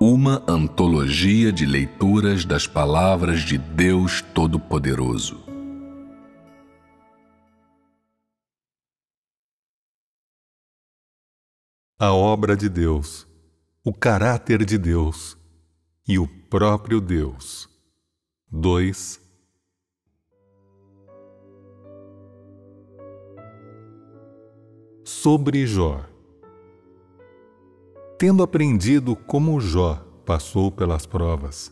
Uma antologia de leituras das palavras de Deus Todo-Poderoso. A obra de Deus, o caráter de Deus e o próprio Deus. 2. Sobre Jó. Tendo aprendido como Jó passou pelas provas,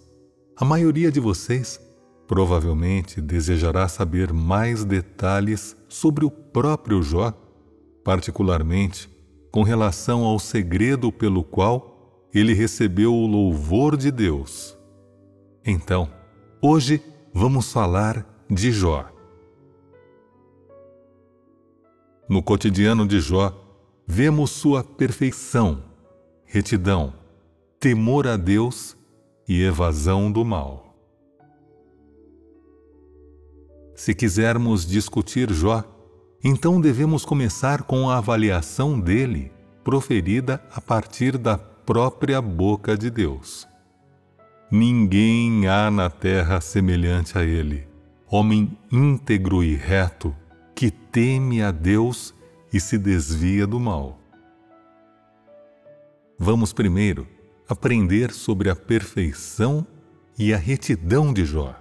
a maioria de vocês provavelmente desejará saber mais detalhes sobre o próprio Jó, particularmente com relação ao segredo pelo qual ele recebeu o louvor de Deus. Então, hoje vamos falar de Jó. No cotidiano de Jó, vemos sua perfeição, retidão, temor a Deus e evasão do mal. Se quisermos discutir Jó, então devemos começar com a avaliação dele, proferida a partir da própria boca de Deus. Ninguém há na terra semelhante a ele, homem íntegro e reto, que teme a Deus e se desvia do mal. Vamos primeiro aprender sobre a perfeição e a retidão de Jó.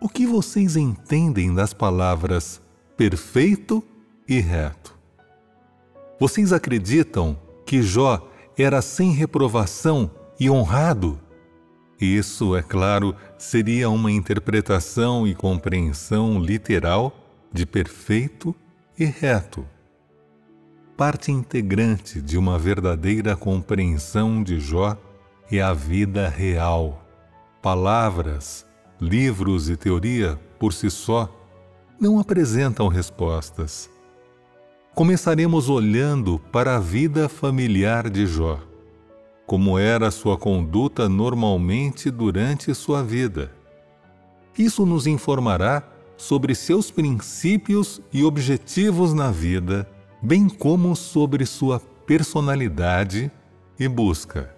O que vocês entendem das palavras perfeito e reto? Vocês acreditam que Jó era sem reprovação e honrado? Isso, é claro, seria uma interpretação e compreensão literal de perfeito e reto. Parte integrante de uma verdadeira compreensão de Jó é a vida real. Palavras, livros e teoria, por si só, não apresentam respostas. Começaremos olhando para a vida familiar de Jó, como era sua conduta normalmente durante sua vida. Isso nos informará sobre seus princípios e objetivos na vida, bem como sobre sua personalidade e busca.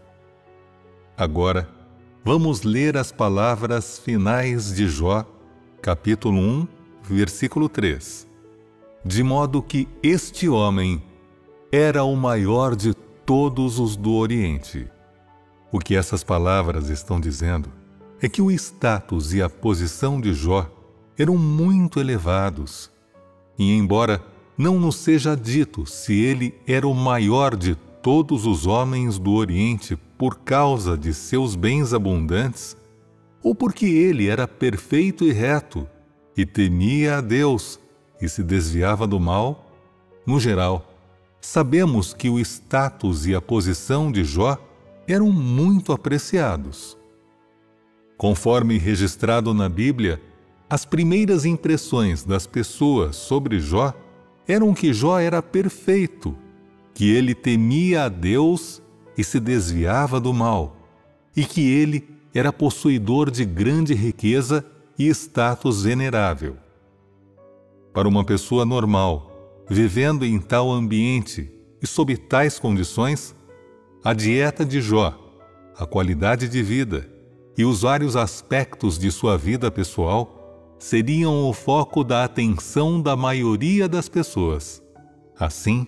Agora, vamos ler as palavras finais de Jó, capítulo 1, versículo 3. De modo que este homem era o maior de todos os do Oriente. O que essas palavras estão dizendo é que o status e a posição de Jó eram muito elevados. E embora não nos seja dito se ele era o maior de todos os homens do Oriente por causa de seus bens abundantes, ou porque ele era perfeito e reto, e temia a Deus e se desviava do mal, no geral, sabemos que o status e a posição de Jó eram muito apreciados. Conforme registrado na Bíblia, as primeiras impressões das pessoas sobre Jó eram que Jó era perfeito, que ele temia a Deus e se desviava do mal, e que ele era possuidor de grande riqueza e status venerável. Para uma pessoa normal, vivendo em tal ambiente e sob tais condições, a dieta de Jó, a qualidade de vida e os vários aspectos de sua vida pessoal seriam o foco da atenção da maioria das pessoas. Assim,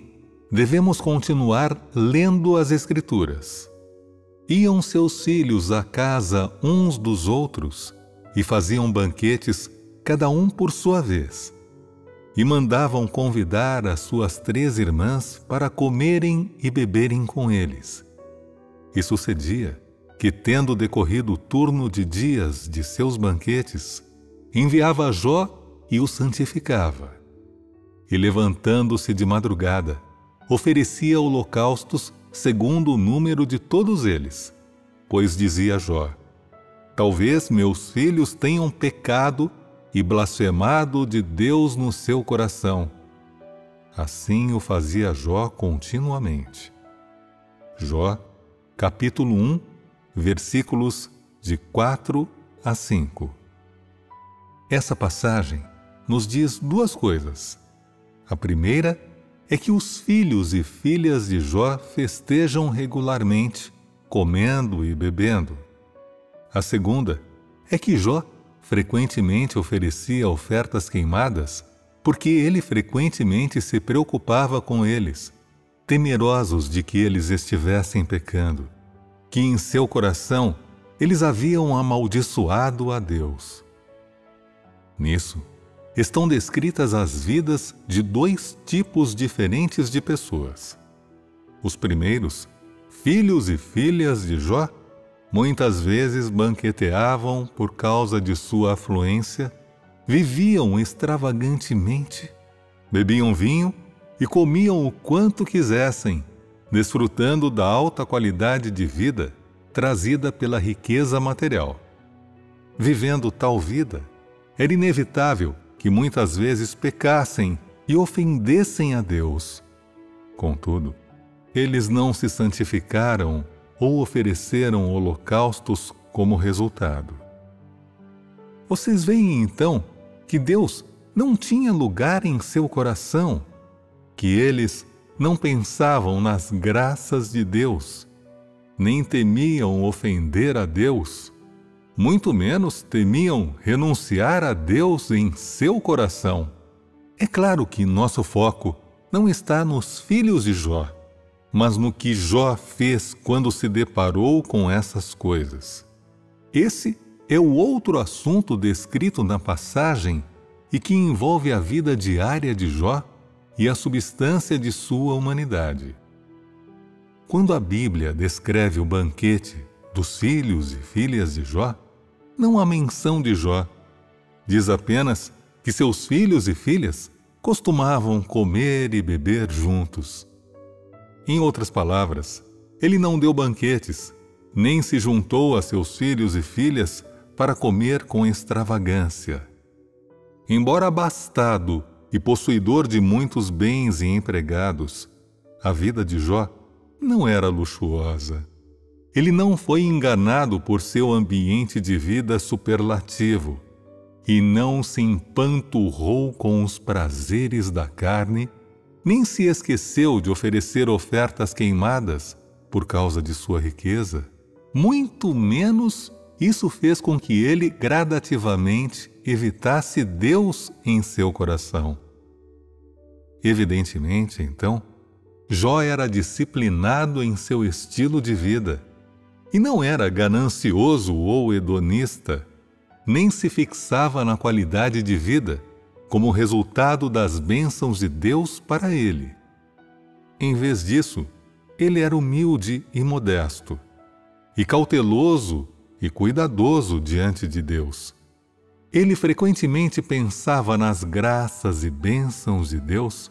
devemos continuar lendo as Escrituras. Iam seus filhos à casa uns dos outros e faziam banquetes, cada um por sua vez, e mandavam convidar as suas 3 irmãs para comerem e beberem com eles. E sucedia que, tendo decorrido o turno de dias de seus banquetes, enviava Jó e o santificava. E, levantando-se de madrugada, oferecia holocaustos segundo o número de todos eles, pois dizia Jó: talvez meus filhos tenham pecado e blasfemado de Deus no seu coração. Assim o fazia Jó continuamente. Jó, capítulo 1, versículos de 4 a 5. Essa passagem nos diz 2 coisas. A primeira é que os filhos e filhas de Jó festejam regularmente, comendo e bebendo. A segunda é que Jó frequentemente oferecia ofertas queimadas porque ele frequentemente se preocupava com eles, temerosos de que eles estivessem pecando, que em seu coração eles haviam amaldiçoado a Deus. Nisso, estão descritas as vidas de dois tipos diferentes de pessoas. Os primeiros, filhos e filhas de Jó, muitas vezes banqueteavam por causa de sua afluência, viviam extravagantemente, bebiam vinho e comiam o quanto quisessem, desfrutando da alta qualidade de vida trazida pela riqueza material. Vivendo tal vida, era inevitável que muitas vezes pecassem e ofendessem a Deus. Contudo, eles não se santificaram ou ofereceram holocaustos como resultado. Vocês veem então que Deus não tinha lugar em seu coração, que eles não pensavam nas graças de Deus, nem temiam ofender a Deus, muito menos temiam renunciar a Deus em seu coração. É claro que nosso foco não está nos filhos de Jó, mas no que Jó fez quando se deparou com essas coisas. Esse é o outro assunto descrito na passagem e que envolve a vida diária de Jó e a substância de sua humanidade. Quando a Bíblia descreve o banquete dos filhos e filhas de Jó, não há menção de Jó. Diz apenas que seus filhos e filhas costumavam comer e beber juntos. Em outras palavras, ele não deu banquetes, nem se juntou a seus filhos e filhas para comer com extravagância. Embora abastado e possuidor de muitos bens e empregados, a vida de Jó não era luxuosa. Ele não foi enganado por seu ambiente de vida superlativo e não se empanturrou com os prazeres da carne, nem se esqueceu de oferecer ofertas queimadas por causa de sua riqueza. Muito menos isso fez com que ele gradativamente evitasse Deus em seu coração. Evidentemente, então, Jó era disciplinado em seu estilo de vida e não era ganancioso ou hedonista, nem se fixava na qualidade de vida como resultado das bênçãos de Deus para ele. Em vez disso, ele era humilde e modesto, e cauteloso e cuidadoso diante de Deus. Ele frequentemente pensava nas graças e bênçãos de Deus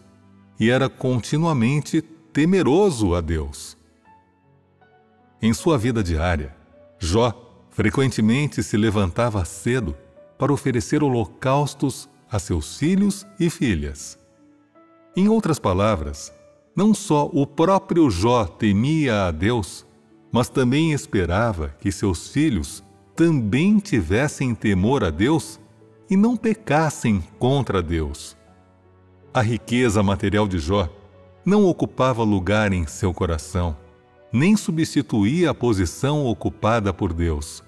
e era continuamente temeroso a Deus. Em sua vida diária, Jó frequentemente se levantava cedo para oferecer holocaustos a seus filhos e filhas. Em outras palavras, não só o próprio Jó temia a Deus, mas também esperava que seus filhos também tivessem temor a Deus e não pecassem contra Deus. A riqueza material de Jó não ocupava lugar em seu coração, nem substituía a posição ocupada por Deus.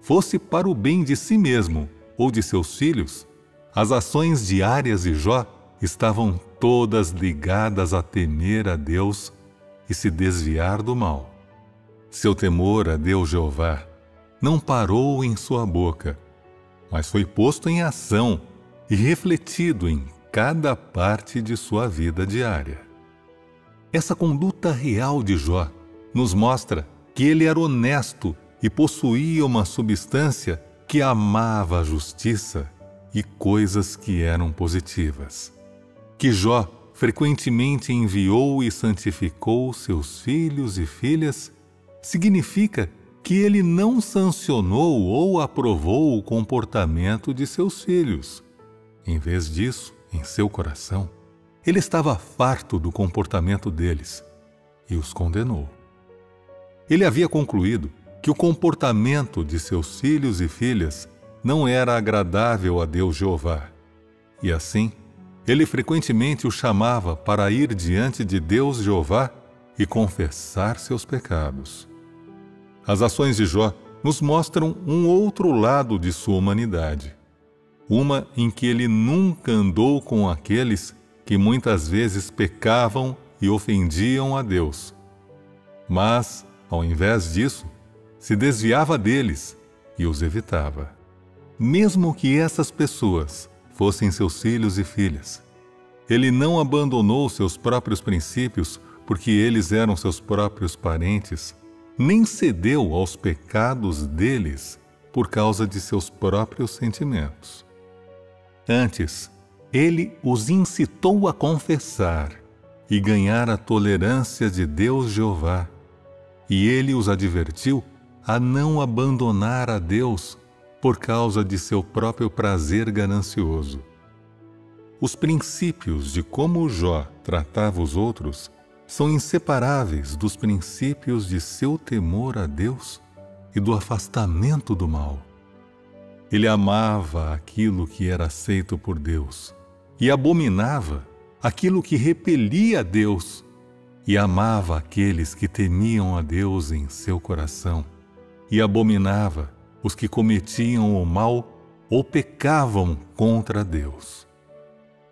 Fosse para o bem de si mesmo ou de seus filhos, as ações diárias de Jó estavam todas ligadas a temer a Deus e se desviar do mal. Seu temor a Deus Jeová não parou em sua boca, mas foi posto em ação e refletido em cada parte de sua vida diária. Essa conduta real de Jó nos mostra que ele era honesto e possuía uma substância que amava a justiça e coisas que eram positivas, que Jó frequentemente enviou e santificou seus filhos e filhas, significa que ele não sancionou ou aprovou o comportamento de seus filhos. Em vez disso, em seu coração, ele estava farto do comportamento deles e os condenou. Ele havia concluído que o comportamento de seus filhos e filhas não era agradável a Deus Jeová, e assim, ele frequentemente o chamava para ir diante de Deus Jeová e confessar seus pecados. As ações de Jó nos mostram um outro lado de sua humanidade, uma em que ele nunca andou com aqueles que muitas vezes pecavam e ofendiam a Deus. Mas, ao invés disso, se desviava deles e os evitava. Mesmo que essas pessoas fossem seus filhos e filhas, ele não abandonou seus próprios princípios porque eles eram seus próprios parentes, nem cedeu aos pecados deles por causa de seus próprios sentimentos. Antes, ele os incitou a confessar e ganhar a tolerância de Deus Jeová, e ele os advertiu a não abandonar a Deus por causa de seu próprio prazer ganancioso. Os princípios de como Jó tratava os outros são inseparáveis dos princípios de seu temor a Deus e do afastamento do mal. Ele amava aquilo que era aceito por Deus e abominava aquilo que repelia a Deus, e amava aqueles que temiam a Deus em seu coração e abominava os que cometiam o mal ou pecavam contra Deus.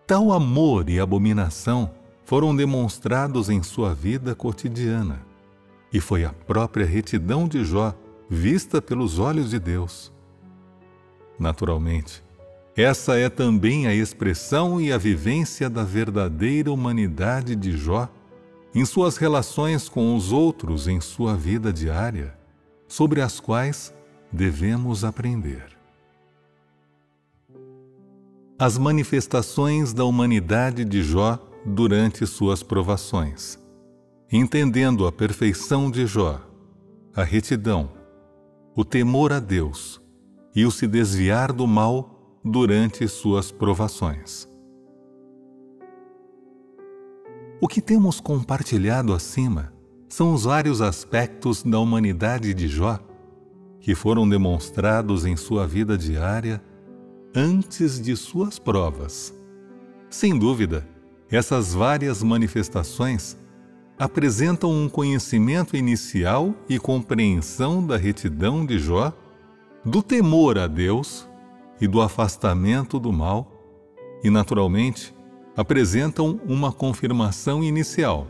Tal amor e abominação foram demonstrados em sua vida cotidiana, e foi a própria retidão de Jó vista pelos olhos de Deus. Naturalmente, essa é também a expressão e a vivência da verdadeira humanidade de Jó em suas relações com os outros em sua vida diária, sobre as quais devemos aprender. As manifestações da humanidade de Jó durante suas provações, entendendo a perfeição de Jó, a retidão, o temor a Deus e o se desviar do mal durante suas provações. O que temos compartilhado acima são os vários aspectos da humanidade de Jó que foram demonstrados em sua vida diária antes de suas provas. Sem dúvida, essas várias manifestações apresentam um conhecimento inicial e compreensão da retidão de Jó, do temor a Deus e do afastamento do mal, e, naturalmente, apresentam uma confirmação inicial.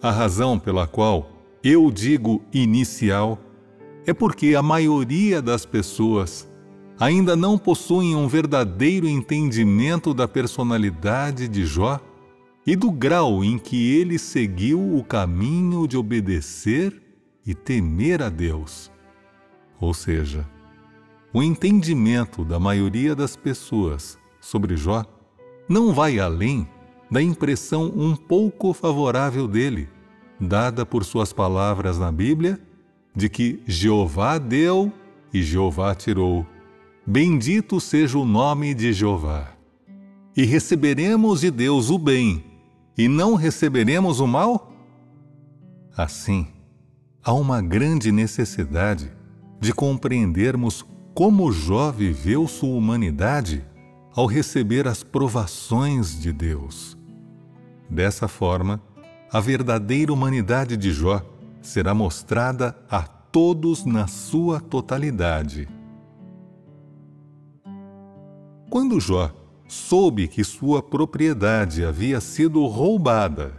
A razão pela qual eu digo inicial é porque a maioria das pessoas ainda não possuem um verdadeiro entendimento da personalidade de Jó e do grau em que ele seguiu o caminho de obedecer e temer a Deus. Ou seja, o entendimento da maioria das pessoas sobre Jó não vai além da impressão um pouco favorável dele, dada por suas palavras na Bíblia, de que Jeová deu e Jeová tirou. Bendito seja o nome de Jeová. E receberemos de Deus o bem, e não receberemos o mal? Assim, há uma grande necessidade de compreendermos como Jó viveu sua humanidade ao receber as provações de Deus. Dessa forma, a verdadeira humanidade de Jó será mostrada a todos na sua totalidade. Quando Jó soube que sua propriedade havia sido roubada,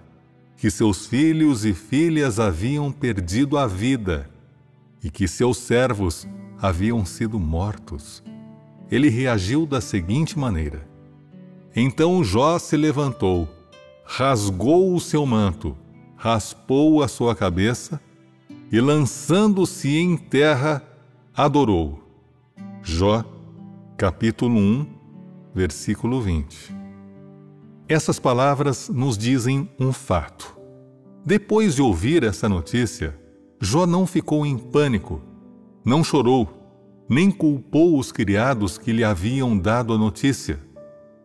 que seus filhos e filhas haviam perdido a vida e que seus servos haviam sido mortos, ele reagiu da seguinte maneira: então Jó se levantou, rasgou o seu manto, raspou a sua cabeça e, lançando-se em terra, adorou. Jó, capítulo 1, versículo 20. Essas palavras nos dizem um fato. Depois de ouvir essa notícia, Jó não ficou em pânico, não chorou, nem culpou os criados que lhe haviam dado a notícia,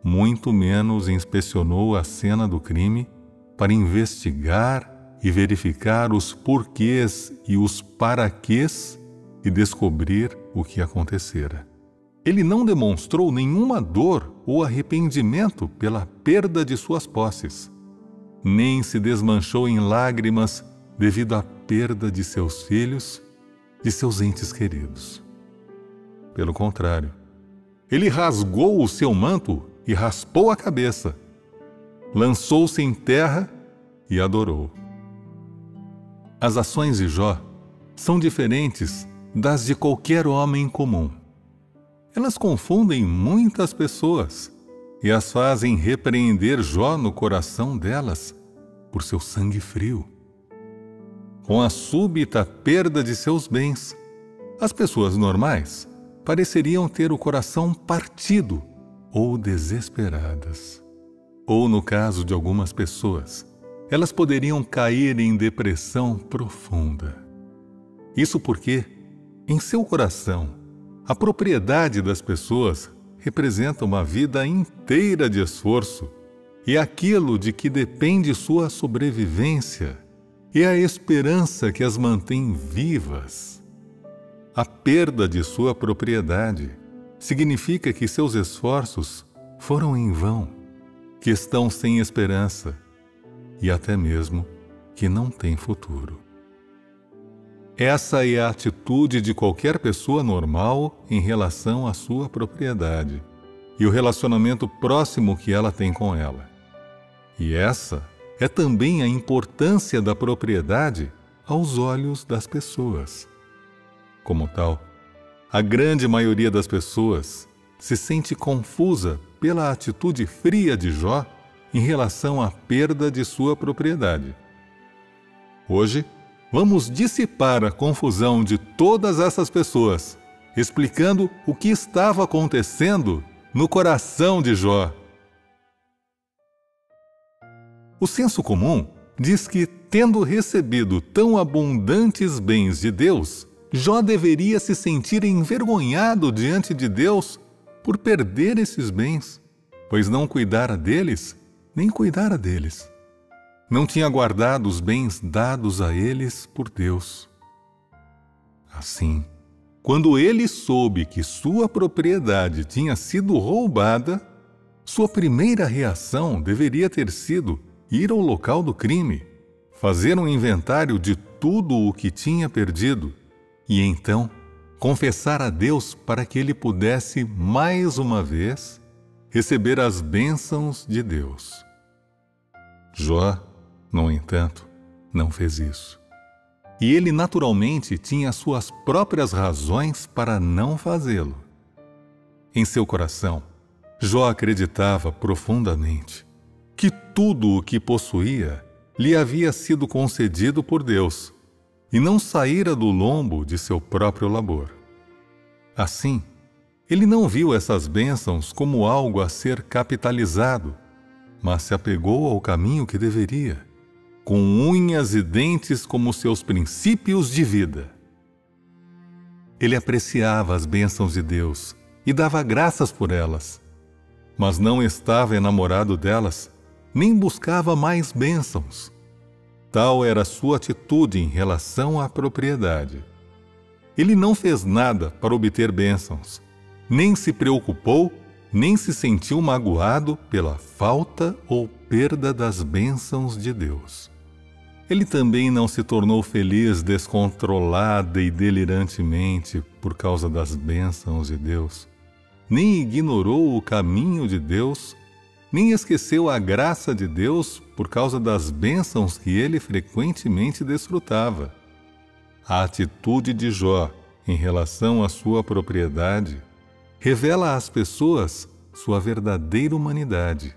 muito menos inspecionou a cena do crime para investigar e verificar os porquês e os paraquês e descobrir o que acontecera. Ele não demonstrou nenhuma dor ou arrependimento pela perda de suas posses, nem se desmanchou em lágrimas devido à perda de seus filhos, de seus entes queridos. Pelo contrário, ele rasgou o seu manto e raspou a cabeça, lançou-se em terra e adorou. As ações de Jó são diferentes das de qualquer homem comum. Elas confundem muitas pessoas e as fazem repreender Jó no coração delas por seu sangue frio. Com a súbita perda de seus bens, as pessoas normais pareceriam ter o coração partido ou desesperadas. Ou, no caso de algumas pessoas, elas poderiam cair em depressão profunda. Isso porque, em seu coração, a propriedade das pessoas representa uma vida inteira de esforço e aquilo de que depende sua sobrevivência e a esperança que as mantém vivas. A perda de sua propriedade significa que seus esforços foram em vão, que estão sem esperança e até mesmo que não têm futuro. Essa é a atitude de qualquer pessoa normal em relação à sua propriedade e o relacionamento próximo que ela tem com ela. E essa é também a importância da propriedade aos olhos das pessoas. Como tal, a grande maioria das pessoas se sente confusa pela atitude fria de Jó em relação à perda de sua propriedade. Hoje, vamos dissipar a confusão de todas essas pessoas, explicando o que estava acontecendo no coração de Jó. O senso comum diz que, tendo recebido tão abundantes bens de Deus, Jó deveria se sentir envergonhado diante de Deus por perder esses bens, pois não cuidara deles, nem cuidara deles. Não tinha guardado os bens dados a eles por Deus. Assim, quando ele soube que sua propriedade tinha sido roubada, sua primeira reação deveria ter sido ir ao local do crime, fazer um inventário de tudo o que tinha perdido e então confessar a Deus para que ele pudesse, mais uma vez, receber as bênçãos de Deus. Jó, no entanto, não fez isso. E ele naturalmente tinha suas próprias razões para não fazê-lo. Em seu coração, Jó acreditava profundamente que tudo o que possuía lhe havia sido concedido por Deus e não saíra do lombo de seu próprio labor. Assim, ele não viu essas bênçãos como algo a ser capitalizado, mas se apegou ao caminho que deveria, com unhas e dentes como seus princípios de vida. Ele apreciava as bênçãos de Deus e dava graças por elas, mas não estava enamorado delas, nem buscava mais bênçãos. Tal era sua atitude em relação à propriedade. Ele não fez nada para obter bênçãos, nem se preocupou, nem se sentiu magoado pela falta ou perda das bênçãos de Deus. Ele também não se tornou feliz descontrolada e delirantemente por causa das bênçãos de Deus, nem ignorou o caminho de Deus, nem esqueceu a graça de Deus por causa das bênçãos que ele frequentemente desfrutava. A atitude de Jó em relação à sua propriedade revela às pessoas sua verdadeira humanidade.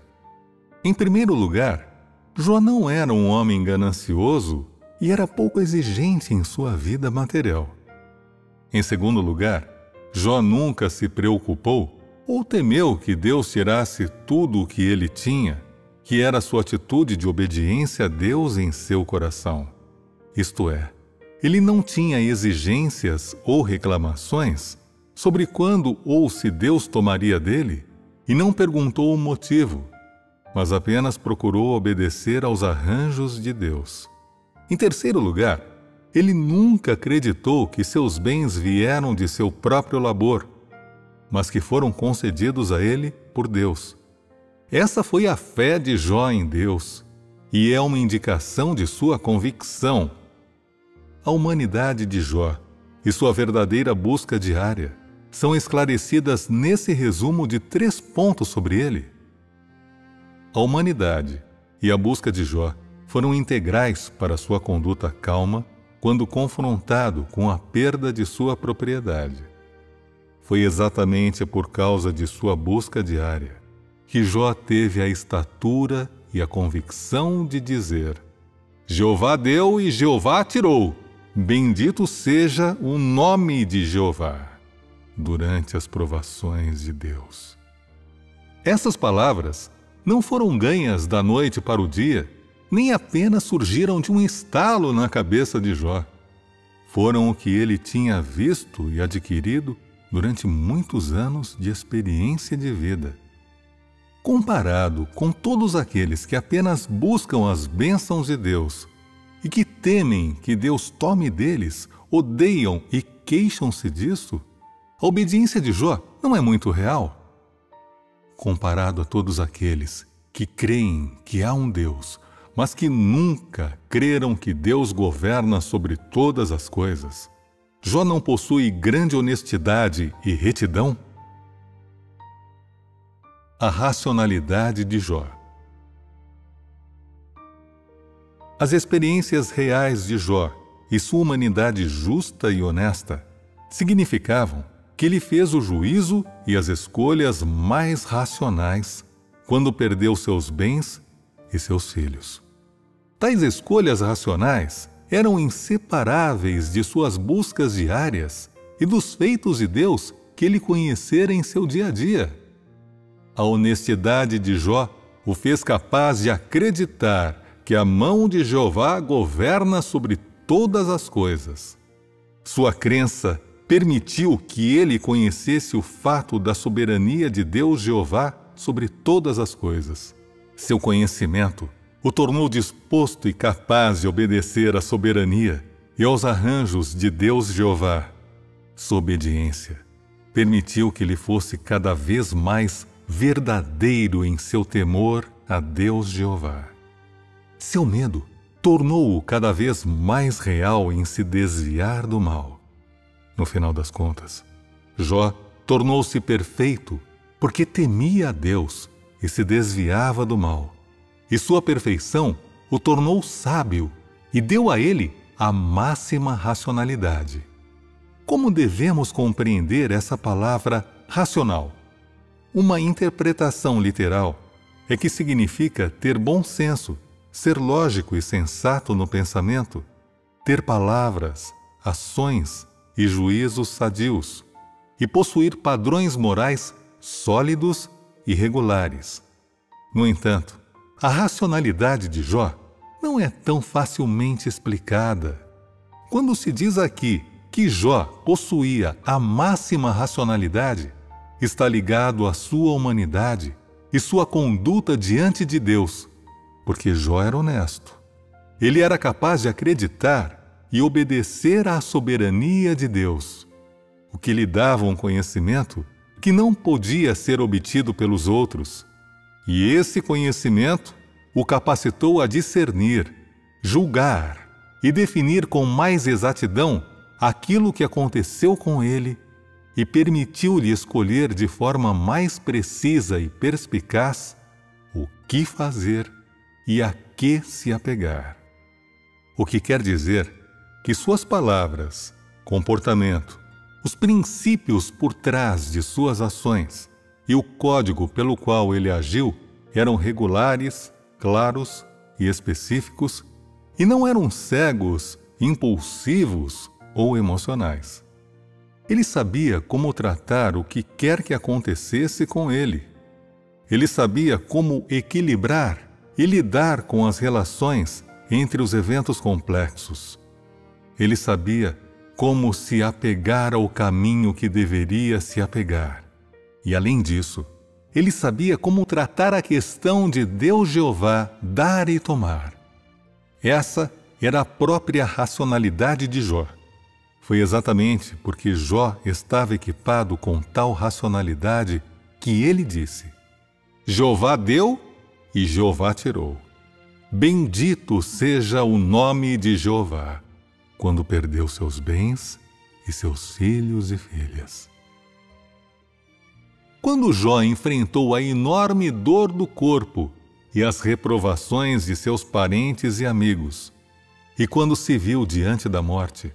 Em primeiro lugar, Jó não era um homem ganancioso e era pouco exigente em sua vida material. Em segundo lugar, Jó nunca se preocupou ou temeu que Deus tirasse tudo o que ele tinha, que era sua atitude de obediência a Deus em seu coração. Isto é, ele não tinha exigências ou reclamações sobre quando ou se Deus tomaria dele, e não perguntou o motivo, mas apenas procurou obedecer aos arranjos de Deus. Em terceiro lugar, ele nunca acreditou que seus bens vieram de seu próprio labor, mas que foram concedidos a ele por Deus. Essa foi a fé de Jó em Deus, e é uma indicação de sua convicção. a humanidade de Jó e sua verdadeira busca diária são esclarecidas nesse resumo de 3 pontos sobre ele. A humanidade e a busca de Jó foram integrais para sua conduta calma quando confrontado com a perda de sua propriedade. Foi exatamente por causa de sua busca diária que Jó teve a estatura e a convicção de dizer: Jeová deu e Jeová tirou, bendito seja o nome de Jeová, durante as provações de Deus. Essas palavras não foram ganhas da noite para o dia, nem apenas surgiram de um estalo na cabeça de Jó. Foram o que ele tinha visto e adquirido durante muitos anos de experiência de vida. Comparado com todos aqueles que apenas buscam as bênçãos de Deus e que temem que Deus tome deles, odeiam e queixam-se disso, a obediência de Jó não é muito real. Comparado a todos aqueles que creem que há um Deus, mas que nunca creram que Deus governa sobre todas as coisas, Jó não possui grande honestidade e retidão? A racionalidade de Jó. As experiências reais de Jó e sua humanidade justa e honesta significavam que ele fez o juízo e as escolhas mais racionais quando perdeu seus bens e seus filhos. Tais escolhas racionais eram inseparáveis de suas buscas diárias e dos feitos de Deus que ele conhecera em seu dia a dia. A honestidade de Jó o fez capaz de acreditar que a mão de Jeová governa sobre todas as coisas. Sua crença permitiu que ele conhecesse o fato da soberania de Deus Jeová sobre todas as coisas. Seu conhecimento o tornou disposto e capaz de obedecer à soberania e aos arranjos de Deus Jeová. Sua obediência permitiu que ele fosse cada vez mais verdadeiro em seu temor a Deus Jeová. Seu medo tornou-o cada vez mais real em se desviar do mal. No final das contas, Jó tornou-se perfeito porque temia a Deus e se desviava do mal. E sua perfeição o tornou sábio e deu a ele a máxima racionalidade. Como devemos compreender essa palavra racional? Uma interpretação literal é que significa ter bom senso, ser lógico e sensato no pensamento, ter palavras, ações e juízos sadios, e possuir padrões morais sólidos e regulares. No entanto, a racionalidade de Jó não é tão facilmente explicada. Quando se diz aqui que Jó possuía a máxima racionalidade, está ligado à sua humanidade e sua conduta diante de Deus, porque Jó era honesto. Ele era capaz de acreditar e obedecer à soberania de Deus, o que lhe dava um conhecimento que não podia ser obtido pelos outros. E esse conhecimento o capacitou a discernir, julgar e definir com mais exatidão aquilo que aconteceu com ele e permitiu-lhe escolher de forma mais precisa e perspicaz o que fazer e a que se apegar. O que quer dizer que suas palavras, comportamento, os princípios por trás de suas ações e o código pelo qual ele agiu eram regulares, claros e específicos, e não eram cegos, impulsivos ou emocionais. Ele sabia como tratar o que quer que acontecesse com ele. Ele sabia como equilibrar e lidar com as relações entre os eventos complexos. Ele sabia como se apegar ao caminho que deveria se apegar. E, além disso, ele sabia como tratar a questão de Deus Jeová dar e tomar. Essa era a própria racionalidade de Jó. Foi exatamente porque Jó estava equipado com tal racionalidade que ele disse: Jeová deu e Jeová tirou. Bendito seja o nome de Jeová, quando perdeu seus bens e seus filhos e filhas. Quando Jó enfrentou a enorme dor do corpo e as reprovações de seus parentes e amigos, e quando se viu diante da morte,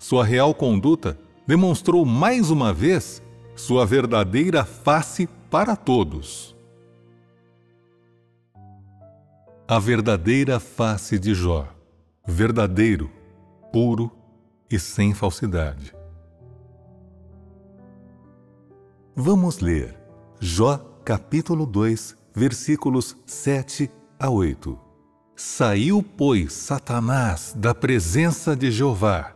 sua real conduta demonstrou mais uma vez sua verdadeira face para todos. A verdadeira face de Jó, verdadeiro, puro e sem falsidade. Vamos ler Jó capítulo 2, versículos 7 a 8. Saiu, pois, Satanás da presença de Jeová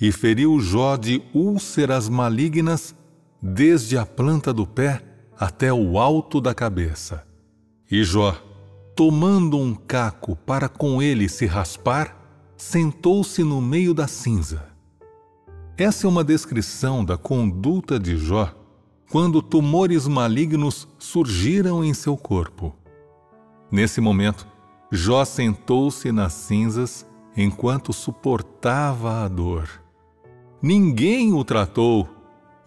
e feriu Jó de úlceras malignas desde a planta do pé até o alto da cabeça. E Jó, tomando um caco para com ele se raspar, sentou-se no meio da cinza. Essa é uma descrição da conduta de Jó quando tumores malignos surgiram em seu corpo. Nesse momento, Jó sentou-se nas cinzas enquanto suportava a dor. Ninguém o tratou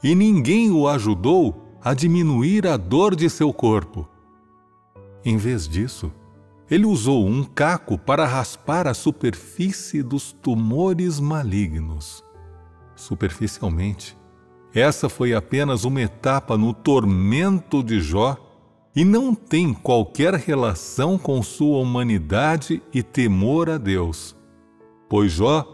e ninguém o ajudou a diminuir a dor de seu corpo. Em vez disso, ele usou um caco para raspar a superfície dos tumores malignos. Superficialmente, essa foi apenas uma etapa no tormento de Jó e não tem qualquer relação com sua humanidade e temor a Deus, pois Jó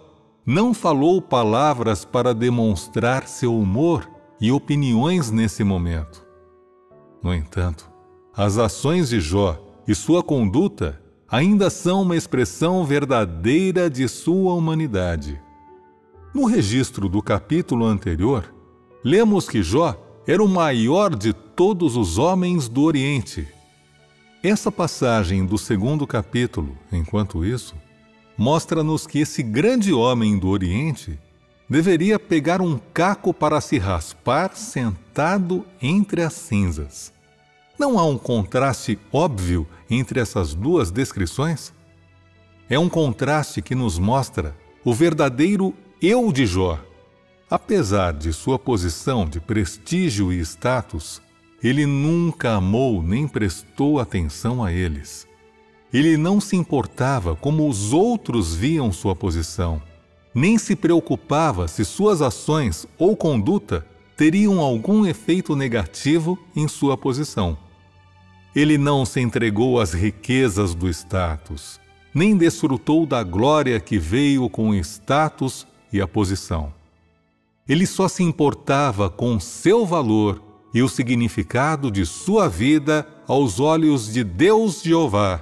não falou palavras para demonstrar seu humor e opiniões nesse momento. No entanto, as ações de Jó e sua conduta ainda são uma expressão verdadeira de sua humanidade. No registro do capítulo anterior, lemos que Jó era o maior de todos os homens do Oriente. Essa passagem do segundo capítulo, enquanto isso, mostra-nos que esse grande homem do Oriente deveria pegar um caco para se raspar sentado entre as cinzas. Não há um contraste óbvio entre essas duas descrições? É um contraste que nos mostra o verdadeiro eu de Jó. Apesar de sua posição de prestígio e status, ele nunca amou nem prestou atenção a eles. Ele não se importava como os outros viam sua posição, nem se preocupava se suas ações ou conduta teriam algum efeito negativo em sua posição. Ele não se entregou às riquezas do status, nem desfrutou da glória que veio com o status e a posição. Ele só se importava com seu valor e o significado de sua vida aos olhos de Deus Jeová.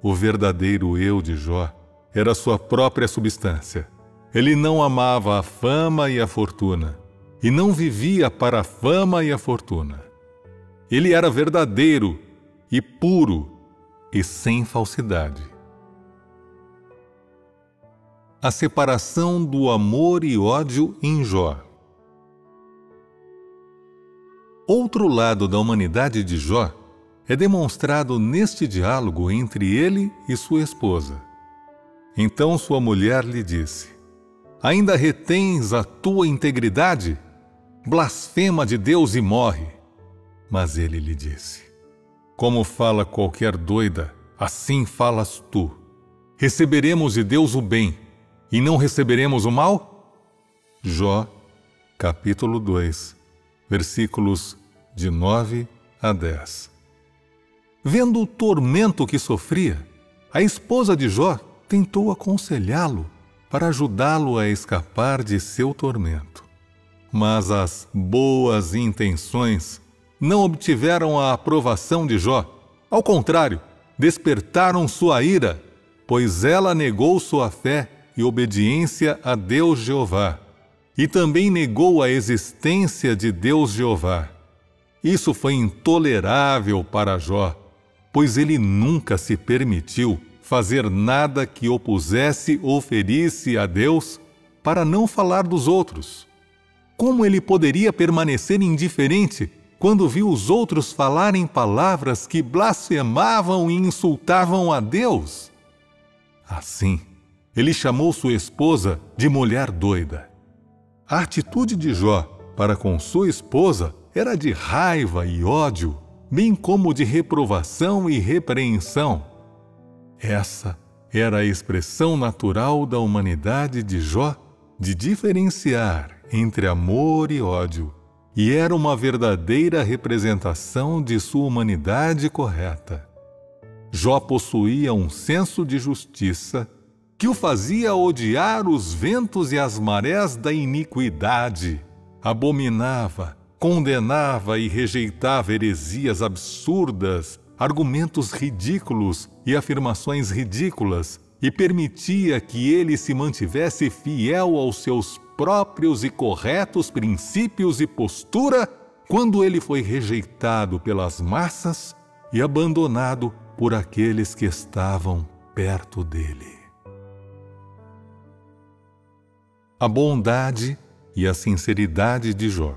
O verdadeiro eu de Jó era sua própria substância. Ele não amava a fama e a fortuna, e não vivia para a fama e a fortuna. Ele era verdadeiro e puro e sem falsidade. A separação do amor e ódio em Jó. Outro lado da humanidade de Jó é demonstrado neste diálogo entre ele e sua esposa. Então sua mulher lhe disse: "Ainda retens a tua integridade? Blasfema de Deus e morre." Mas ele lhe disse: "Como fala qualquer doida, assim falas tu. Receberemos de Deus o bem e não receberemos o mal?" Jó, capítulo 2, versículos de 9 a 10. Vendo o tormento que sofria, a esposa de Jó tentou aconselhá-lo para ajudá-lo a escapar de seu tormento. Mas as boas intenções não obtiveram a aprovação de Jó. Ao contrário, despertaram sua ira, pois ela negou sua fé e obediência a Deus Jeová, e também negou a existência de Deus Jeová. Isso foi intolerável para Jó, pois ele nunca se permitiu fazer nada que opusesse ou ferisse a Deus, para não falar dos outros. Como ele poderia permanecer indiferente quando viu os outros falarem palavras que blasfemavam e insultavam a Deus? Assim, Ele chamou sua esposa de mulher doida. A atitude de Jó para com sua esposa era de raiva e ódio, bem como de reprovação e repreensão. Essa era a expressão natural da humanidade de Jó, de diferenciar entre amor e ódio, e era uma verdadeira representação de sua humanidade correta. Jó possuía um senso de justiça que o fazia odiar os ventos e as marés da iniquidade, abominava, condenava e rejeitava heresias absurdas, argumentos ridículos e afirmações ridículas, e permitia que ele se mantivesse fiel aos seus próprios e corretos princípios e postura quando ele foi rejeitado pelas massas e abandonado por aqueles que estavam perto dele. A bondade e a sinceridade de Jó.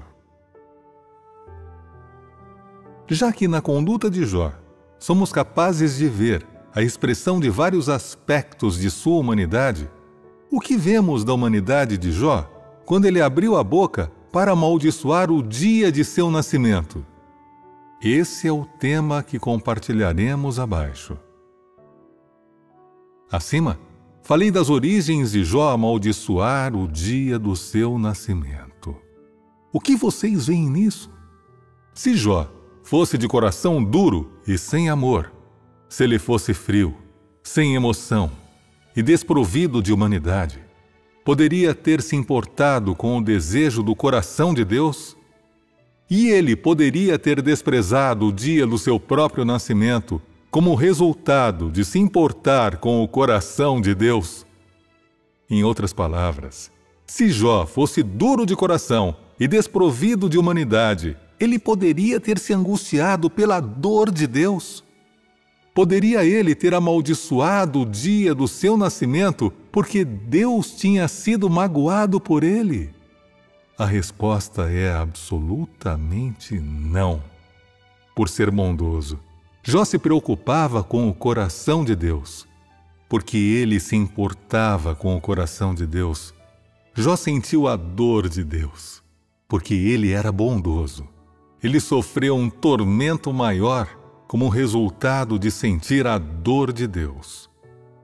Já que na conduta de Jó somos capazes de ver a expressão de vários aspectos de sua humanidade, o que vemos da humanidade de Jó quando ele abriu a boca para amaldiçoar o dia de seu nascimento? Esse é o tema que compartilharemos abaixo. Acima, falei das origens de Jó amaldiçoar o dia do seu nascimento. O que vocês veem nisso? Se Jó fosse de coração duro e sem amor, se ele fosse frio, sem emoção e desprovido de humanidade, poderia ter se importado com o desejo do coração de Deus? E ele poderia ter desprezado o dia do seu próprio nascimento como resultado de se importar com o coração de Deus? Em outras palavras, se Jó fosse duro de coração e desprovido de humanidade, ele poderia ter se angustiado pela dor de Deus? Poderia ele ter amaldiçoado o dia do seu nascimento porque Deus tinha sido magoado por ele? A resposta é absolutamente não. Por ser bondoso, Jó se preocupava com o coração de Deus. Porque ele se importava com o coração de Deus, Jó sentiu a dor de Deus. Porque ele era bondoso, ele sofreu um tormento maior como resultado de sentir a dor de Deus.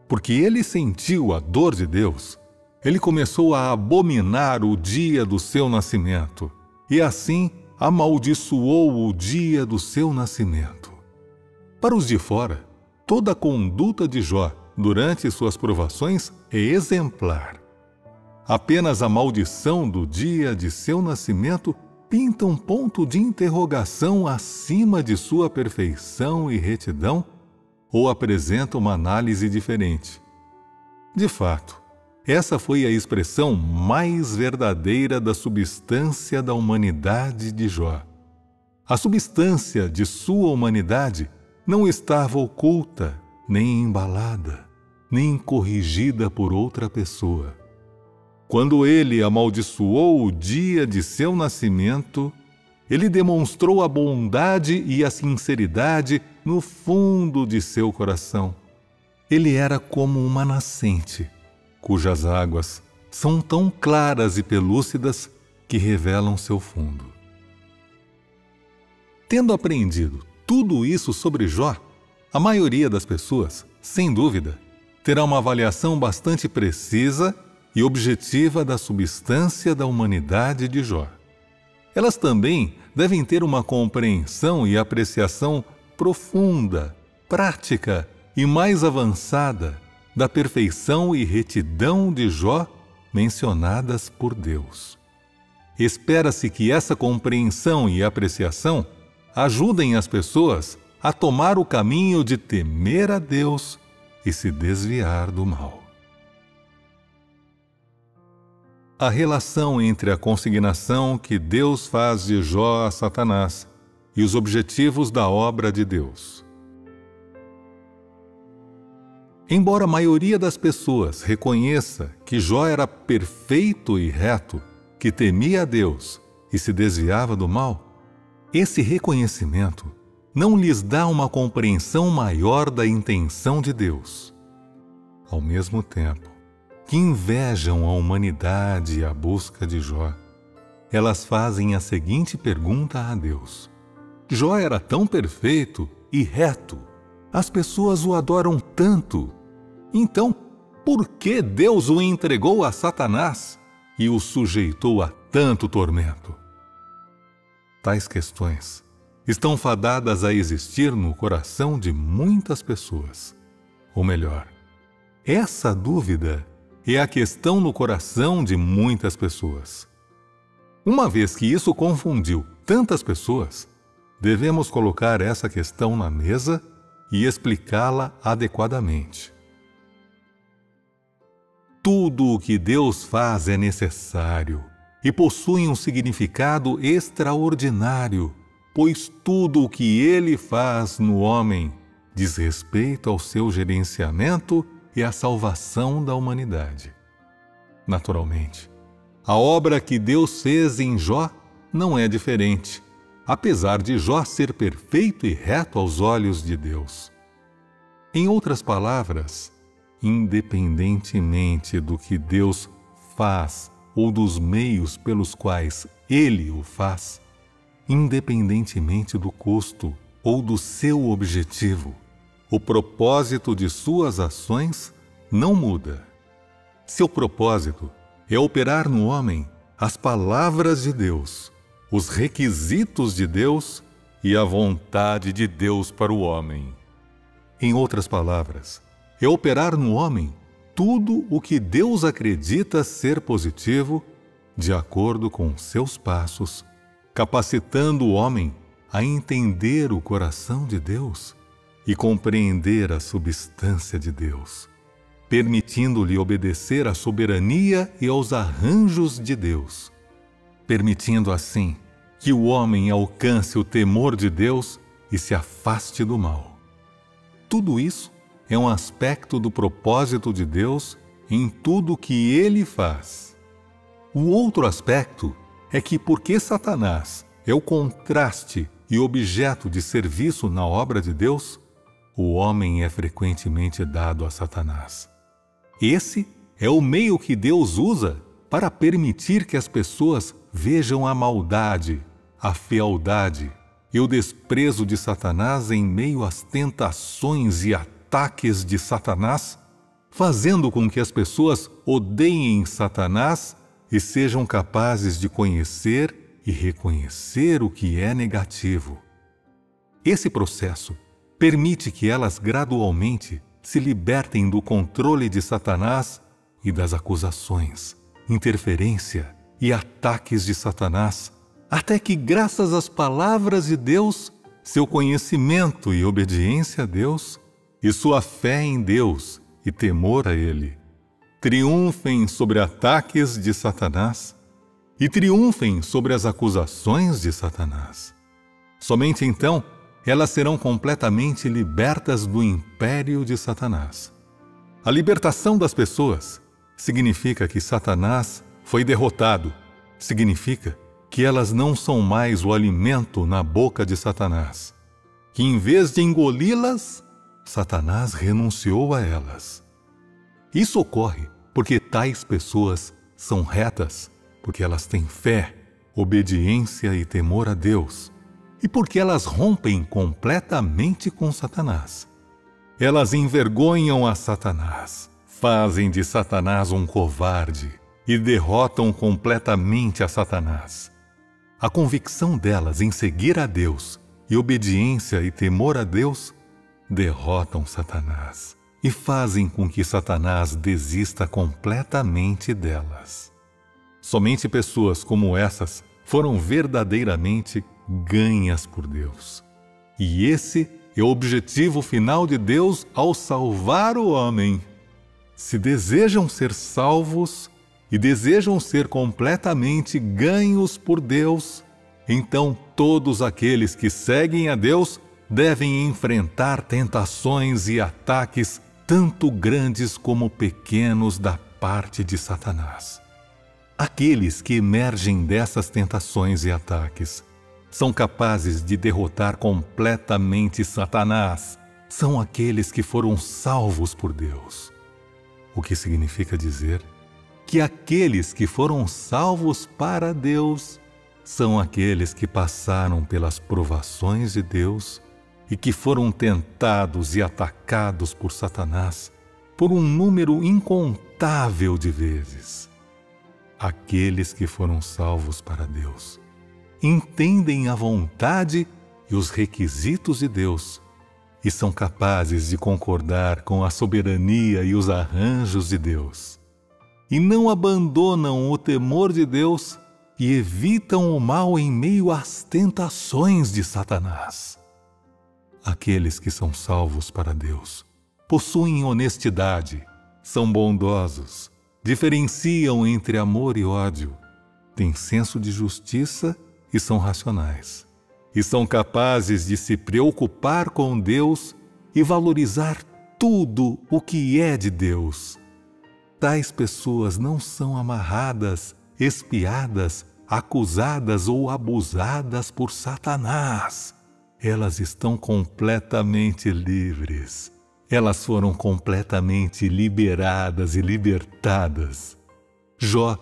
Porque ele sentiu a dor de Deus, ele começou a abominar o dia do seu nascimento e assim amaldiçoou o dia do seu nascimento. Para os de fora, toda a conduta de Jó durante suas provações é exemplar. Apenas a maldição do dia de seu nascimento pinta um ponto de interrogação acima de sua perfeição e retidão, ou apresenta uma análise diferente. De fato, essa foi a expressão mais verdadeira da substância da humanidade de Jó. A substância de sua humanidade não estava oculta, nem embalada, nem corrigida por outra pessoa. Quando ele amaldiçoou o dia de seu nascimento, ele demonstrou a bondade e a sinceridade no fundo de seu coração. Ele era como uma nascente, cujas águas são tão claras e pelúcidas que revelam seu fundo. Tendo aprendido tudo isso sobre Jó, a maioria das pessoas, sem dúvida, terá uma avaliação bastante precisa e objetiva da substância da humanidade de Jó. Elas também devem ter uma compreensão e apreciação profunda, prática e mais avançada da perfeição e retidão de Jó mencionadas por Deus. Espera-se que essa compreensão e apreciação ajudem as pessoas a tomar o caminho de temer a Deus e se desviar do mal. A relação entre a consignação que Deus faz de Jó a Satanás e os objetivos da obra de Deus. Embora a maioria das pessoas reconheça que Jó era perfeito e reto, que temia a Deus e se desviava do mal, esse reconhecimento não lhes dá uma compreensão maior da intenção de Deus. Ao mesmo tempo, que invejam a humanidade e a busca de Jó, elas fazem a seguinte pergunta a Deus: Jó era tão perfeito e reto, as pessoas o adoram tanto, então por que Deus o entregou a Satanás e o sujeitou a tanto tormento? Tais questões estão fadadas a existir no coração de muitas pessoas. Ou melhor, essa dúvida é a questão no coração de muitas pessoas. Uma vez que isso confundiu tantas pessoas, devemos colocar essa questão na mesa e explicá-la adequadamente. Tudo o que Deus faz é necessário e possui um significado extraordinário, pois tudo o que Ele faz no homem diz respeito ao seu gerenciamento e à salvação da humanidade. Naturalmente, a obra que Deus fez em Jó não é diferente, apesar de Jó ser perfeito e reto aos olhos de Deus. Em outras palavras, independentemente do que Deus faz ou dos meios pelos quais Ele o faz, independentemente do custo ou do seu objetivo, o propósito de suas ações não muda. Seu propósito é operar no homem as palavras de Deus, os requisitos de Deus e a vontade de Deus para o homem. Em outras palavras, é operar no homem tudo o que Deus acredita ser positivo, de acordo com seus passos, capacitando o homem a entender o coração de Deus e compreender a substância de Deus, permitindo-lhe obedecer à soberania e aos arranjos de Deus, permitindo assim que o homem alcance o temor de Deus e se afaste do mal. Tudo isso é um aspecto do propósito de Deus em tudo que Ele faz. O outro aspecto é que, porque Satanás é o contraste e objeto de serviço na obra de Deus, o homem é frequentemente dado a Satanás. Esse é o meio que Deus usa para permitir que as pessoas vejam a maldade, a fealdade e o desprezo de Satanás em meio às tentações e ataques de Satanás, fazendo com que as pessoas odeiem Satanás e sejam capazes de conhecer e reconhecer o que é negativo. Esse processo permite que elas gradualmente se libertem do controle de Satanás e das acusações, interferência e ataques de Satanás, até que, graças às palavras de Deus, seu conhecimento e obediência a Deus, e sua fé em Deus e temor a Ele, triunfem sobre ataques de Satanás e triunfem sobre as acusações de Satanás. Somente então elas serão completamente libertas do império de Satanás. A libertação das pessoas significa que Satanás foi derrotado, significa que elas não são mais o alimento na boca de Satanás, que em vez de engoli-las, Satanás renunciou a elas. Isso ocorre porque tais pessoas são retas, porque elas têm fé, obediência e temor a Deus, e porque elas rompem completamente com Satanás. Elas envergonham a Satanás, fazem de Satanás um covarde e derrotam completamente a Satanás. A convicção delas em seguir a Deus e obediência e temor a Deus derrotam Satanás e fazem com que Satanás desista completamente delas. Somente pessoas como essas foram verdadeiramente ganhas por Deus. E esse é o objetivo final de Deus ao salvar o homem. Se desejam ser salvos e desejam ser completamente ganhos por Deus, então todos aqueles que seguem a Deus devem enfrentar tentações e ataques, tanto grandes como pequenos, da parte de Satanás. Aqueles que emergem dessas tentações e ataques são capazes de derrotar completamente Satanás. São aqueles que foram salvos por Deus. o que significa dizer que aqueles que foram salvos para Deus são aqueles que passaram pelas provações de Deus e que foram tentados e atacados por Satanás por um número incontável de vezes. Aqueles que foram salvos para Deus entendem a vontade e os requisitos de Deus e são capazes de concordar com a soberania e os arranjos de Deus, e não abandonam o temor de Deus e evitam o mal em meio às tentações de Satanás. Aqueles que são salvos para Deus possuem honestidade, são bondosos, diferenciam entre amor e ódio, têm senso de justiça e são racionais, e são capazes de se preocupar com Deus e valorizar tudo o que é de Deus. Tais pessoas não são amarradas, espiadas, acusadas ou abusadas por Satanás. Elas estão completamente livres. Elas foram completamente liberadas e libertadas. Jó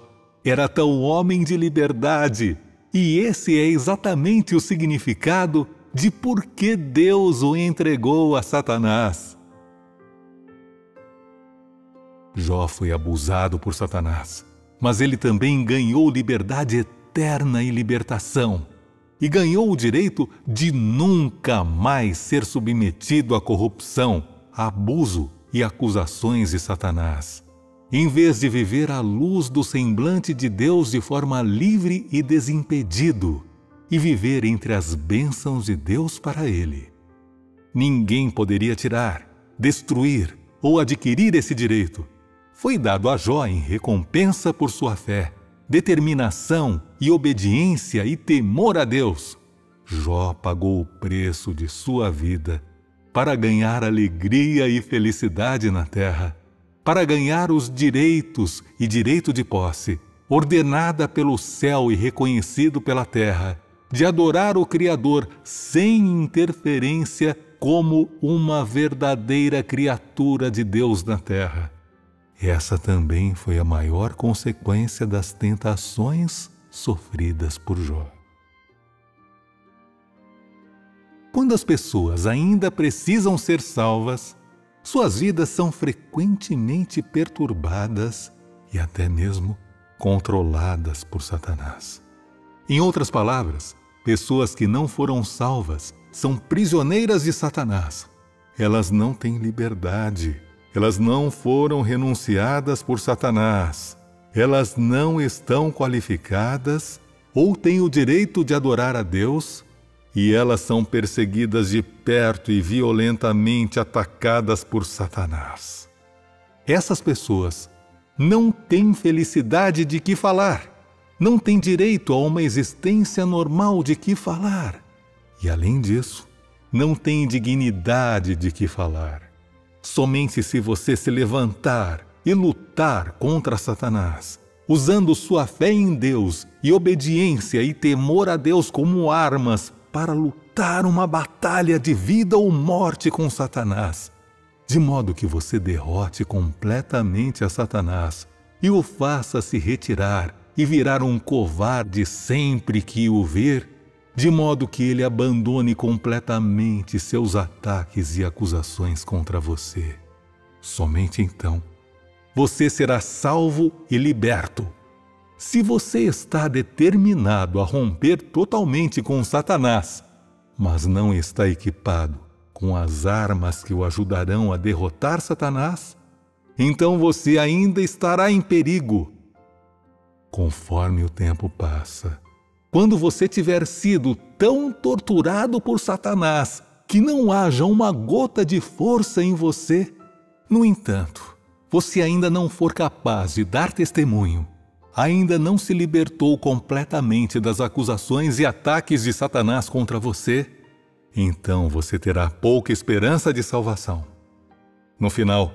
era tão homem de liberdade, e esse é exatamente o significado de por que Deus o entregou a Satanás. Jó foi abusado por Satanás, mas ele também ganhou liberdade eterna e libertação, e ganhou o direito de nunca mais ser submetido à corrupção, abuso e acusações de Satanás, em vez de viver à luz do semblante de Deus de forma livre e desimpedido, e viver entre as bênçãos de Deus para ele. Ninguém poderia tirar, destruir ou adquirir esse direito. Foi dado a Jó em recompensa por sua fé, determinação e obediência e temor a Deus. Jó pagou o preço de sua vida para ganhar alegria e felicidade na terra, para ganhar os direitos e direito de posse, ordenada pelo céu e reconhecido pela terra, de adorar o Criador sem interferência como uma verdadeira criatura de Deus na terra. Essa também foi a maior consequência das tentações sofridas por Jó. Quando as pessoas ainda precisam ser salvas, suas vidas são frequentemente perturbadas e até mesmo controladas por Satanás. Em outras palavras, pessoas que não foram salvas são prisioneiras de Satanás. Elas não têm liberdade. Elas não foram renunciadas por Satanás. Elas não estão qualificadas ou têm o direito de adorar a Deus, e elas são perseguidas de perto e violentamente atacadas por Satanás. Essas pessoas não têm felicidade de que falar, não têm direito a uma existência normal de que falar, e além disso, não têm dignidade de que falar. Somente se você se levantar e lutar contra Satanás, usando sua fé em Deus e obediência e temor a Deus como armas para lutar uma batalha de vida ou morte com Satanás, de modo que você derrote completamente a Satanás e o faça se retirar e virar um covarde sempre que o ver, de modo que ele abandone completamente seus ataques e acusações contra você. Somente então você será salvo e liberto. Se você está determinado a romper totalmente com Satanás, mas não está equipado com as armas que o ajudarão a derrotar Satanás, então você ainda estará em perigo. Conforme o tempo passa, quando você tiver sido tão torturado por Satanás que não haja uma gota de força em você, no entanto, você ainda não for capaz de dar testemunho, ainda não se libertou completamente das acusações e ataques de Satanás contra você, então você terá pouca esperança de salvação. No final,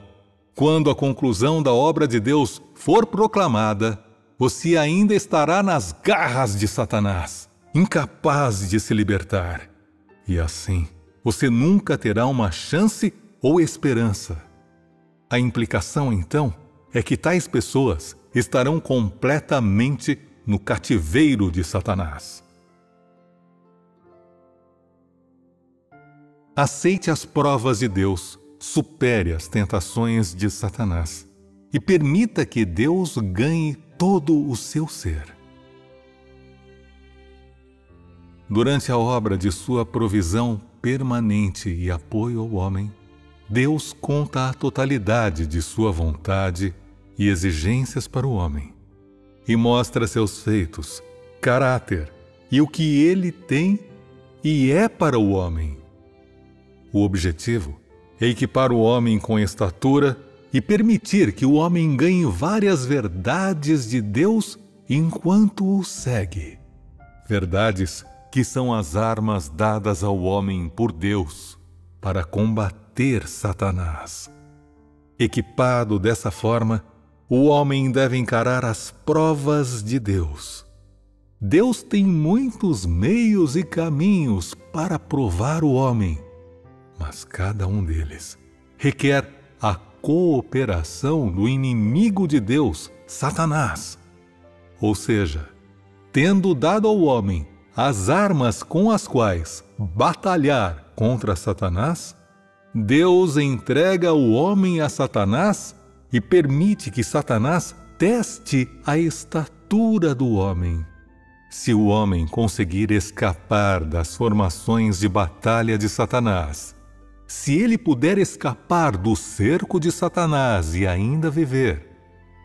quando a conclusão da obra de Deus for proclamada, você ainda estará nas garras de Satanás, incapaz de se libertar. E assim, você nunca terá uma chance ou esperança. A implicação, então, é que tais pessoas estarão completamente no cativeiro de Satanás. Aceite as provas de Deus, supere as tentações de Satanás e permita que Deus ganhe todo o seu ser. Durante a obra de sua provisão permanente e apoio ao homem, Deus conta a totalidade de sua vontade e exigências para o homem, e mostra seus feitos, caráter e o que ele tem e é para o homem. O objetivo é equipar o homem com estatura e permitir que o homem ganhe várias verdades de Deus enquanto o segue. Verdades que são as armas dadas ao homem por Deus para combater Satanás. Equipado dessa forma, o homem deve encarar as provas de Deus. Deus tem muitos meios e caminhos para provar o homem, mas cada um deles requer a cooperação do inimigo de Deus, Satanás. Ou seja, tendo dado ao homem as armas com as quais batalhar contra Satanás, Deus entrega o homem a Satanás e permite que Satanás teste a estatura do homem. Se o homem conseguir escapar das formações de batalha de Satanás, se ele puder escapar do cerco de Satanás e ainda viver,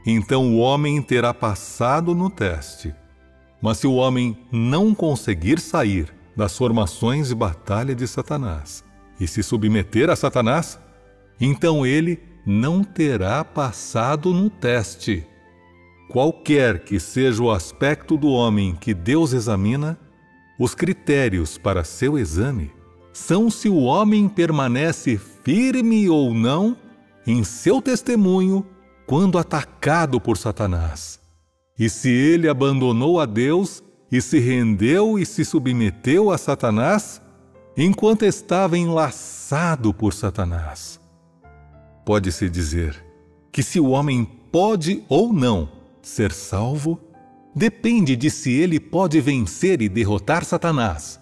então o homem terá passado no teste. Mas se o homem não conseguir sair das formações de batalha de Satanás e se submeter a Satanás, então ele não terá passado no teste. Qualquer que seja o aspecto do homem que Deus examina, os critérios para seu exame são se o homem permanece firme ou não em seu testemunho quando atacado por Satanás. E se ele abandonou a Deus e se rendeu e se submeteu a Satanás, enquanto estava enlaçado por Satanás. Pode-se dizer que se o homem pode ou não ser salvo, depende de se ele pode vencer e derrotar Satanás.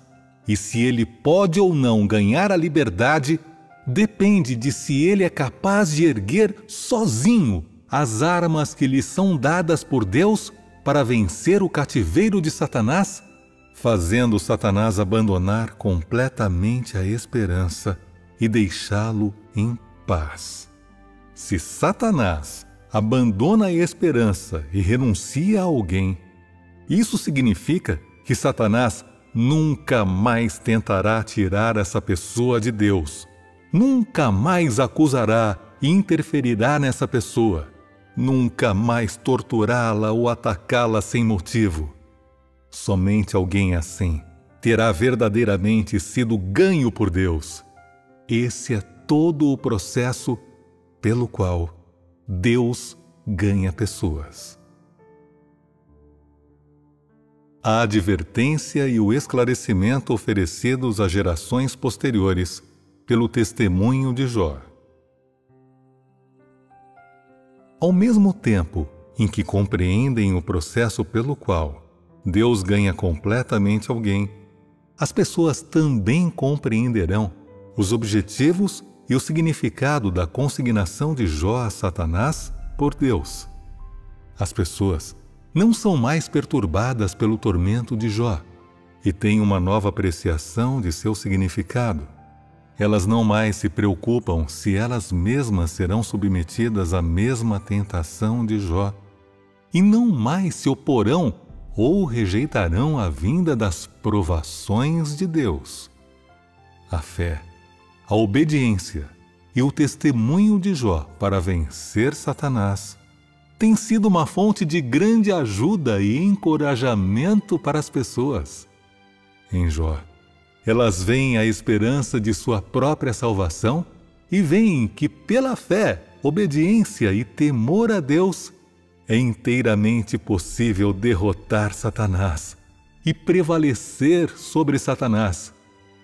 E se ele pode ou não ganhar a liberdade, depende de se ele é capaz de erguer sozinho as armas que lhe são dadas por Deus para vencer o cativeiro de Satanás, fazendo Satanás abandonar completamente a esperança e deixá-lo em paz. Se Satanás abandona a esperança e renuncia a alguém, isso significa que Satanás nunca mais tentará tirar essa pessoa de Deus, nunca mais acusará e interferirá nessa pessoa, nunca mais torturá-la ou atacá-la sem motivo. Somente alguém assim terá verdadeiramente sido ganho por Deus. Esse é todo o processo pelo qual Deus ganha pessoas. A advertência e o esclarecimento oferecidos a gerações posteriores pelo testemunho de Jó. Ao mesmo tempo em que compreendem o processo pelo qual Deus ganha completamente alguém, as pessoas também compreenderão os objetivos e o significado da consignação de Jó a Satanás por Deus. As pessoas não são mais perturbadas pelo tormento de Jó e têm uma nova apreciação de seu significado. Elas não mais se preocupam se elas mesmas serão submetidas à mesma tentação de Jó e não mais se oporão ou rejeitarão a vinda das provações de Deus. A fé, a obediência e o testemunho de Jó para vencer Satanás têm sido uma fonte de grande ajuda e encorajamento para as pessoas. Em Jó, elas veem a esperança de sua própria salvação e veem que pela fé, obediência e temor a Deus é inteiramente possível derrotar Satanás e prevalecer sobre Satanás.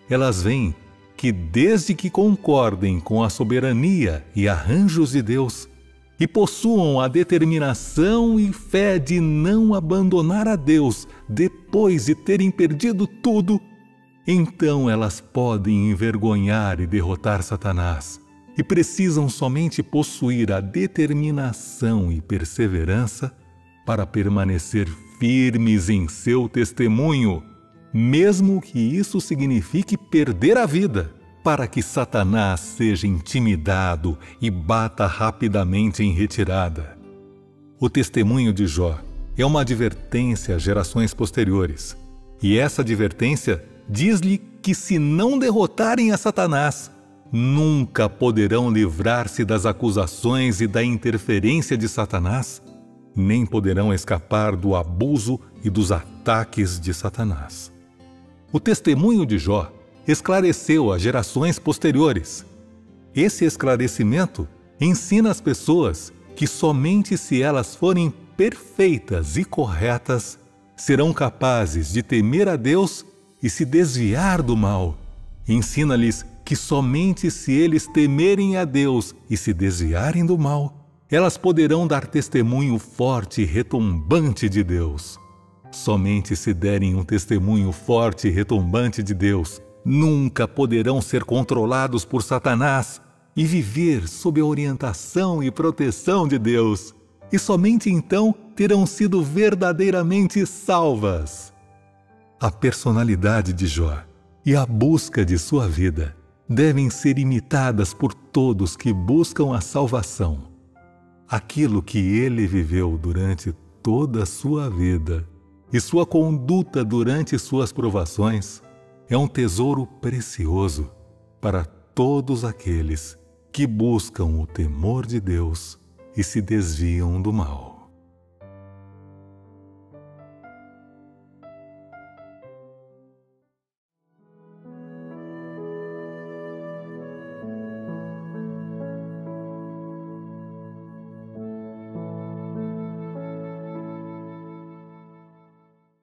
Elas veem que desde que concordem com a soberania e arranjos de Deus, e possuam a determinação e fé de não abandonar a Deus depois de terem perdido tudo, então elas podem envergonhar e derrotar Satanás, e precisam somente possuir a determinação e perseverança para permanecer firmes em seu testemunho, mesmo que isso signifique perder a vida, para que Satanás seja intimidado e bata rapidamente em retirada. O testemunho de Jó é uma advertência a gerações posteriores, e essa advertência diz-lhe que se não derrotarem a Satanás, nunca poderão livrar-se das acusações e da interferência de Satanás, nem poderão escapar do abuso e dos ataques de Satanás. O testemunho de Jó esclareceu a gerações posteriores. Esse esclarecimento ensina as pessoas que somente se elas forem perfeitas e corretas, serão capazes de temer a Deus e se desviar do mal. Ensina-lhes que somente se eles temerem a Deus e se desviarem do mal, elas poderão dar testemunho forte e retumbante de Deus. Somente se derem um testemunho forte e retumbante de Deus, nunca poderão ser controlados por Satanás e viver sob a orientação e proteção de Deus. E somente então terão sido verdadeiramente salvas. A personalidade de Jó e a busca de sua vida devem ser imitadas por todos que buscam a salvação. Aquilo que ele viveu durante toda a sua vida e sua conduta durante suas provações é um tesouro precioso para todos aqueles que buscam o temor de Deus e se desviam do mal.